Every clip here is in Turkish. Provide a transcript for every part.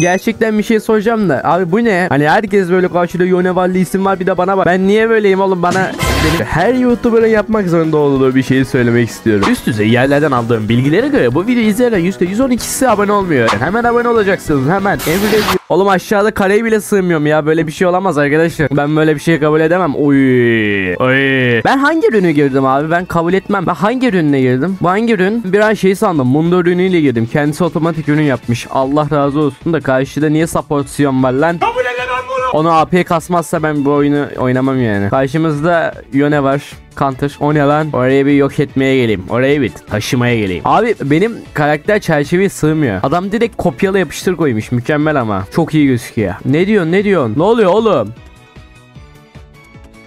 Gerçekten bir şey soracağım da. Abi bu ne? Hani herkes böyle karşılıyor, Yone var, Lee Sin var, bir de bana bak. Ben niye böyleyim oğlum bana? Her YouTuber'ın yapmak zorunda olduğu bir şeyi söylemek istiyorum. Üst düzey yerlerden aldığım bilgilere göre bu videoyu izleyen %112'si abone olmuyor. Hemen abone olacaksınız, hemen. Oğlum aşağıda kareye bile sığmıyorum ya. Böyle bir şey olamaz arkadaşlar. Ben böyle bir şey kabul edemem. Oy. Oy. Ben hangi ürünü girdim abi? Ben kabul etmem. Ben hangi ürünle girdim? Bu hangi ürün? Bir an şey sandım. Mundo ürünüyle girdim. Kendisi otomatik ürün yapmış. Allah razı olsun da karşıda niye supportsiyon var lan? Kabul eden onu. Onu AP'ye kasmazsa ben bu oyunu oynamam yani. Karşımızda Yone var. Counter. O ne lan? Oraya bir yok etmeye geleyim. Oraya bir taşımaya geleyim. Abi benim karakter çerçeveye sığmıyor. Adam direkt kopyala yapıştır koymuş. Mükemmel ama. Çok iyi gözüküyor. Ne diyorsun? Ne diyorsun? Ne oluyor oğlum?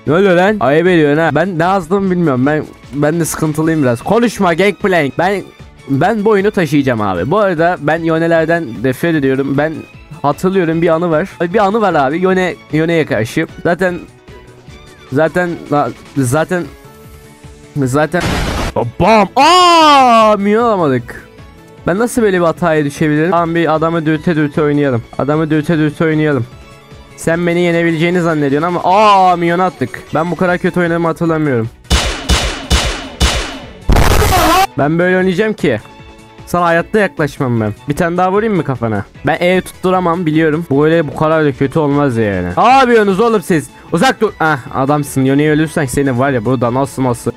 Ne oluyor lan? Ayıp ediyorsun ha. Ben ne yazdığımı bilmiyorum. Ben de sıkıntılıyım biraz. Konuşma Gangplank. Ben bu oyunu taşıyacağım abi. Bu arada ben Yone'lerden nefret ediyorum. Ben hatırlıyorum, bir anı var. Bir anı var abi. Yone'ye karşı. Zaten bam! Aa, minyon alamadık. Ben nasıl böyle bir hataya düşebilirim? Tamam, bir adamı dürte oynayalım. Adamı dürte oynayalım. Sen beni yenebileceğini zannediyorsun ama aa, minyon attık. Ben bu kadar kötü oynadığımı hatırlamıyorum. Ben böyle oynayacağım ki sana hayatta yaklaşmam ben. Bir tane daha vurayım mı kafana? Ben ev tutturamam biliyorum. Böyle bu kadar da kötü olmaz yani. Abi yönünüz oğlum siz. Uzak dur. Ah, adamsın. Yone'ye ölürsen seni var ya burada nasıl.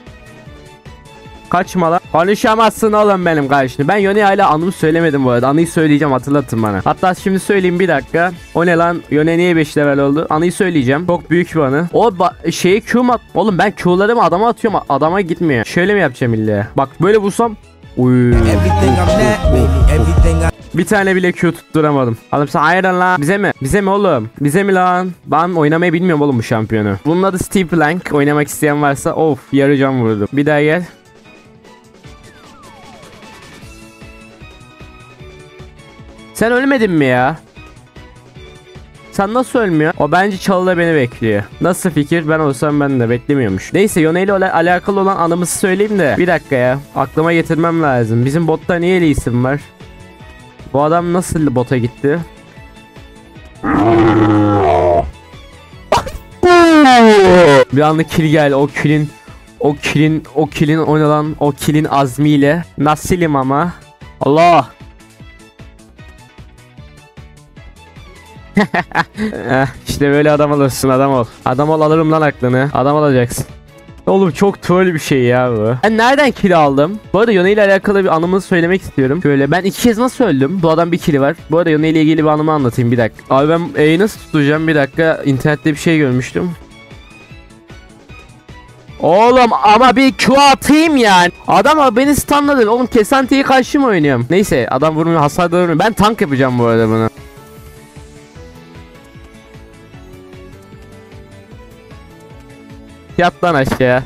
Kaçma lan. Konuşamazsın oğlum benim karşımda. Ben Yone'ye hala anımı söylemedim bu arada. Anıyı söyleyeceğim, hatırlatın bana. Hatta şimdi söyleyeyim, bir dakika. O ne lan? Yone niye 5 level oldu? Anıyı söyleyeceğim. Çok büyük bir anı. O şeye Q mu at? Oğlum ben Q'larımı adama atıyorum. Adama gitmiyor. Şöyle mi yapacağım illa? Bak böyle vursam. Uy. Bir tane bile Q tutturamadım. Oğlum sen ayran lan. Bize mi? Bize mi oğlum? Bize mi lan? Ben oynamayı bilmiyorum oğlum bu şampiyonu. Bunun adı Steve Blank. Oynamak isteyen varsa of, yarı can vurdum. Bir daha gel. Sen ölmedin mi ya? Sen nasıl ölmüyor? O bence çalıda beni bekliyor. Nasıl fikir? Ben olsam ben de beklemiyormuş. Neyse, Yone ile alakalı olan anımı söyleyeyim de. Bir dakika ya. Aklıma getirmem lazım. Bizim botta niye Lee Sin var? Bu adam nasıl bota gitti? Bir anlık kill geldi. O killin oynanan o killin azmiyle. Nasilim ama. Allah. İşte böyle adam alırsın, adam ol. Adam ol, alırım lan aklını. Adam olacaksın. Oğlum çok troll bir şey ya bu. Ben nereden kill aldım? Bu arada Yone ile alakalı bir anımı söylemek istiyorum. Şöyle ben 2 kez nasıl öldüm? Bu adam bir kill var. Bu arada Yone ile ilgili bir anımı anlatayım, bir dakika. Abi ben E'yi nasıl tutacağım, bir dakika. İnternette bir şey görmüştüm. Oğlum ama bir Q atayım yani. Adam beni stunladı. Oğlum Kesante'yi karşı mı oynuyorum? Neyse adam vurmuyor, hasar da vurmuyor. Ben tank yapacağım bu arada bunu. Yat lan aşağıya.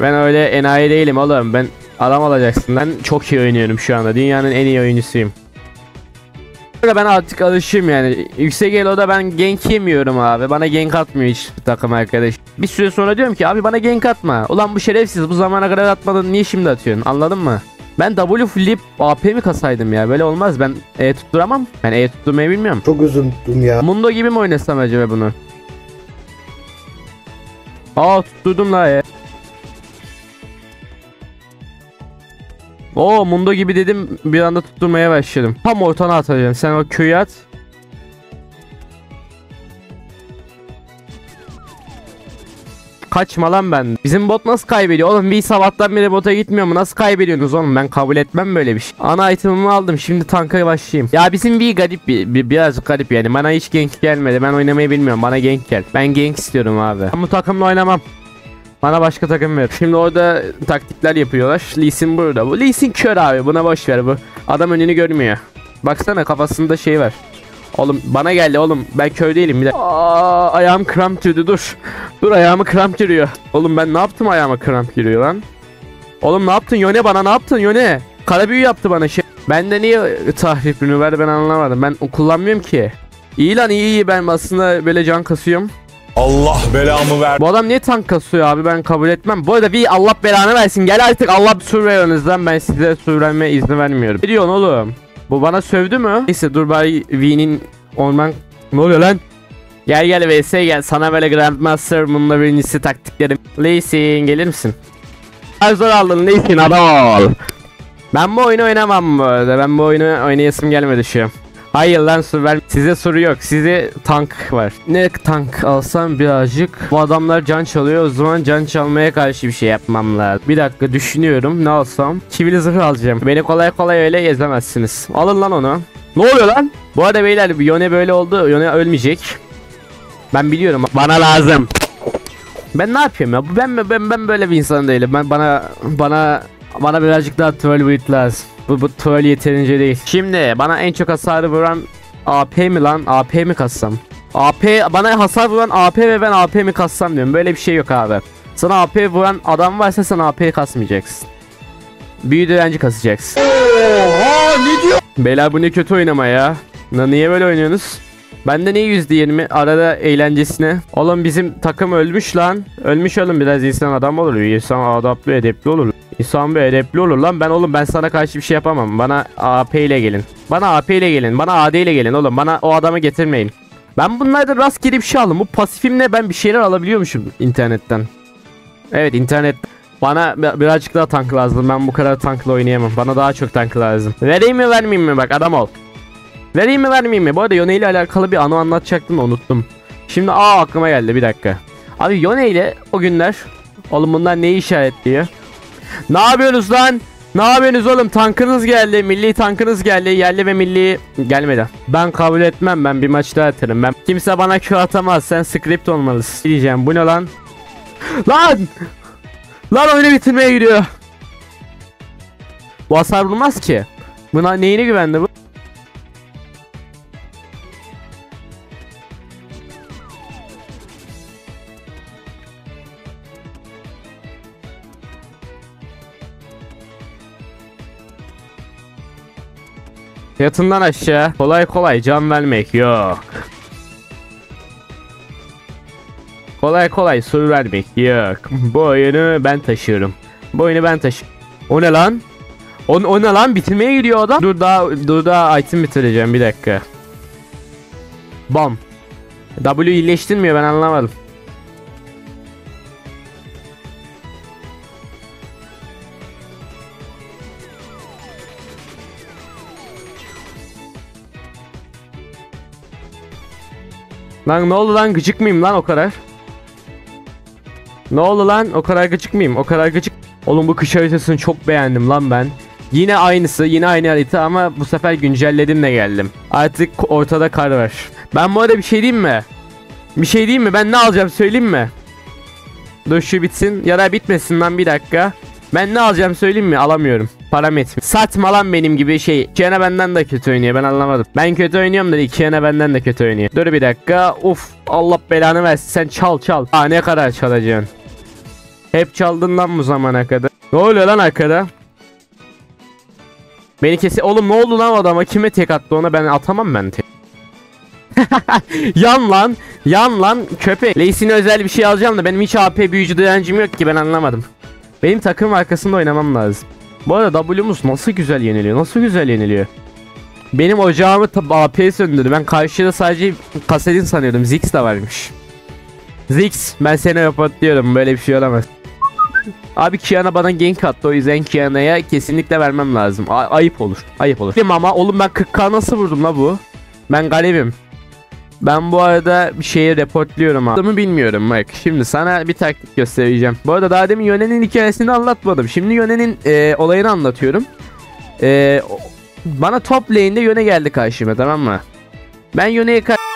Ben öyle enayi değilim oğlum. Ben adam olacaksın. Ben çok iyi oynuyorum şu anda. Dünyanın en iyi oyuncusuyum. Ben artık alışım yani. Yüksek eloda ben gank yemiyorum abi. Bana gank atmıyor hiç takım arkadaş. Bir süre sonra diyorum ki abi bana gank atma. Ulan bu şerefsiz, bu zamana kadar atmadın, niye şimdi atıyorsun? Anladın mı? Ben W flip AP mi kasaydım ya? Böyle olmaz. Ben E tutturamam. Ben E tutturmayı bilmiyorum. Çok üzüldüm ya. Mundo gibi mi oynasam acaba bunu? Aa, tutturdum la ya. Oo, Mundo gibi dedim, bir anda tutturmaya başladım. Tam ortana atacağım, sen o köyü at. Kaçma lan ben. Bizim bot nasıl kaybediyor oğlum? Bir sabahtan beri bota gitmiyor mu? Nasıl kaybediyorsunuz oğlum? Ben kabul etmem böyle bir şey. Ana itemimi aldım, şimdi tanka başlayayım. Ya bizim bir garip birazcık garip yani. Bana hiç gank gelmedi. Ben oynamayı bilmiyorum. Bana gank gel. Ben gank istiyorum abi. Ben bu takımla oynamam. Bana başka takım ver. Şimdi orada taktikler yapıyorlar. Lee Sin burada. Bu Lee Sin kör abi. Buna boş ver bu. Adam önünü görmüyor. Baksana kafasında şey var. Oğlum bana geldi oğlum, ben köy değilim bir de. Aa, ayağım kramp girdi, dur. Dur, ayağımı kramp giriyor. Oğlum ben ne yaptım, ayağıma kramp giriyor lan. Oğlum ne yaptın Yone, bana ne yaptın Yone? Kara büyü yaptı bana şey. Bende niye tahrip ürünü verdi ben anlamadım. Ben kullanmıyorum ki. İyi lan, iyi ben aslında böyle can kasıyorum. Allah belamı ver. Bu adam niye tank kasıyor abi, ben kabul etmem. Bu arada bir Allah belanı versin, gel artık Allah sür ver önünüzden, ben size sürme izni vermiyorum. Ne diyorsun oğlum? Bu bana sövdü mü? Neyse dur bari V'nin orman... Ne oluyor lan? Gel gel vs gel. Sana böyle Grandmaster Mundo birincisi taktiklerim. Lee Sin gelir misin? Az zor aldın Lee Sin adam ol. Ben bu oyunu oynamam bu arada. Ben bu oyunu oynayasım gelmedi şu an. Hayır lan size soru yok. Size tank var. Ne tank alsam birazcık. Bu adamlar can çalıyor. O zaman can çalmaya karşı bir şey yapmam lazım. Bir dakika düşünüyorum. Ne alsam? Çivili zırh alacağım. Beni kolay kolay öyle ezemezsiniz. Alın lan onu. Ne oluyor lan? Bu arada beyler Yone böyle oldu. Yone ölmeyecek. Ben biliyorum. Bana lazım. Ben ne yapıyorum ya? Ben böyle bir insan değilim. Bana birazcık daha troll build lazım. Bu troll yeterince değil. Şimdi bana en çok hasarı vuran AP mi lan? AP mi kassam? AP bana hasar vuran AP ve ben AP mi kassam diyorum. Böyle bir şey yok abi. Sana AP vuran adam varsa sen AP'yi kasmayacaksın. Büyü direnci kasacaksın. Oha ne diyor? Beyler bu ne kötü oynama ya. Niye böyle oynuyorsunuz? Bende niye %20 arada eğlencesine? Oğlum bizim takım ölmüş lan. Ölmüş oğlum biraz insan adam olur. İnsan adaplı edepli olur. İnsan böyle edepli olur lan. Ben oğlum ben sana karşı bir şey yapamam. Bana AP ile gelin. Bana AP ile gelin. Bana AD ile gelin oğlum. Bana o adamı getirmeyin. Ben bunlardan rastgele bir şey aldım. Bu pasifimle ben bir şeyler alabiliyormuşum internetten. Evet internet. Bana birazcık daha tank lazım. Ben bu kadar tankla oynayamam. Bana daha çok tank lazım. Vereyim mi vermeyeyim mi? Bak adam ol. Vereyim mi vermeyeyim mi? Bu arada Yone ile alakalı bir anı anlatacaktım da unuttum. Şimdi aklıma geldi bir dakika. Abi Yone ile o günler. Oğlum bunlar neyi işaretliyor? Ne yapıyorsunuz lan? Ne yapıyorsunuz oğlum? Tankınız geldi. Milli tankınız geldi. Yerli ve milli gelmedi. Ben kabul etmem. Ben bir maç daha atarım. Ben... Kimse bana Q atamaz. Sen script olmalısın. Diyeceğim. Bu ne lan? Lan! Lan oyunu bitirmeye gidiyor. Bu hasar bulmaz ki. Buna neyine güvendi bu? Yatından aşağı kolay kolay can vermek yok. Kolay kolay soru vermek yok. Bu oyunu ben taşıyorum. Bu oyunu ben taşıyorum. O ne lan? O ne lan? Bitirmeye gidiyor adam. Dur daha item bitireceğim bir dakika. Bam. W iyileştirmiyor ben anlamadım. Lan ne oldu lan gıcık mıyım lan o kadar? Ne oldu lan o kadar gıcık mıyım? O kadar gıcık. Oğlum bu kış haritasını çok beğendim lan ben. Yine aynısı yine aynı harita ama bu sefer güncelledim de geldim. Artık ortada kar var. Ben bu arada bir şey diyeyim mi? Bir şey diyeyim mi? Ben ne alacağım söyleyeyim mi? Dur şu bitsin ya da bitmesin lan bir dakika. Ben ne alacağım söyleyeyim mi? Alamıyorum. Param etmiyor. Satma lan benim gibi şey. Qiyana benden de kötü oynuyor. Ben anlamadım. Ben kötü oynuyorum dedi. Qiyana benden de kötü oynuyor. Dur bir dakika. Uf. Allah belanı versin. Sen çal çal. Aa ne kadar çalacaksın. Hep çaldın lan bu zamana kadar. Ne oluyor lan arkada? Beni kesin. Oğlum ne oldu lan adama? Kime tek attı ona? Ben atamam ben tek. Yan lan. Yan lan köpek. Lee Sin'e özel bir şey alacağım da benim hiç AP büyücü direncim yok ki. Ben anlamadım. Benim takım arkasında oynamam lazım. Bu arada W'muz nasıl güzel yeniliyor? Nasıl güzel yeniliyor? Benim ocağımı AP'ye söndürdü. Ben karşıda sadece kasetin sanıyordum. Ziggs de varmış. Ziggs ben seni yapatlıyorum. Böyle bir şey olamaz. Abi Qiyana bana gank attı. O yüzden Qiyana'ya kesinlikle vermem lazım. Ayıp olur. Ayıp olur. Ama oğlum ben 40k nasıl vurdum la bu? Ben garibim. Ben bu arada bir şeyi reportluyorum abi. Bilmiyorum bak. Şimdi sana bir taktik göstereceğim. Bu arada daha demin Yone'nin hikayesini anlatmadım. Şimdi Yone'nin olayını anlatıyorum. Bana top lane'de Yone geldi karşıma tamam mı? Ben Yone'ye karşı...